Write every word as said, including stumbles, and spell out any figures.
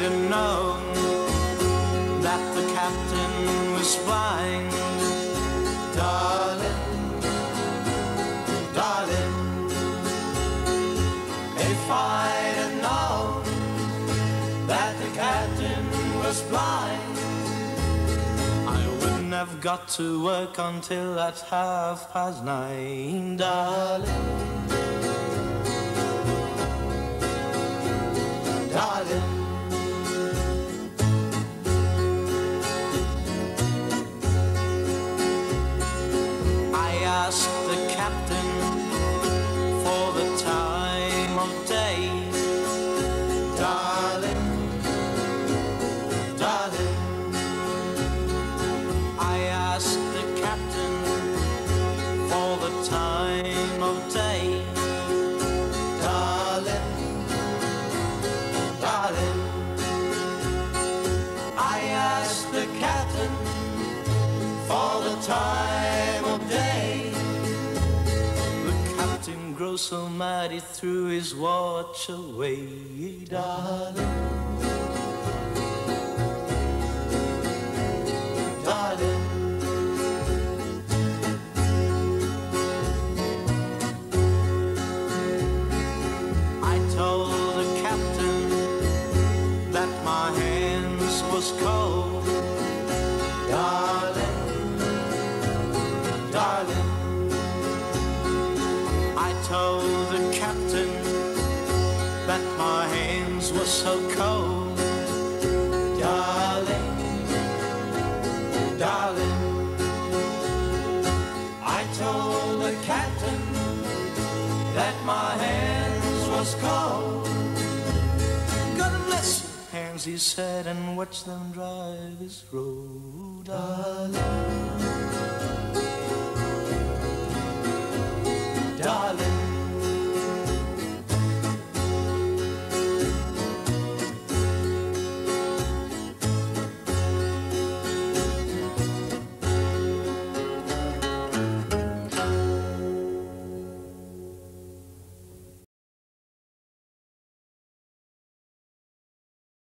might have known that the captain was blind. Darling, darling, if I'd have known that the captain was blind, I wouldn't have got to work until at half past nine. Darling, darling, I asked the captain for the time of day. Darling, darling, I asked the captain for the time of day. Darling, darling, I asked the captain for the time of day. The captain grew so mad he threw his watch away. Darling, darling, I told the captain that my hands was cold. Darling, darling, I told the captain that my hands were so cold. Darling, darling, I told the captain that my hands was cold. God bless your hands, he said, and watch them drive this road. Darling,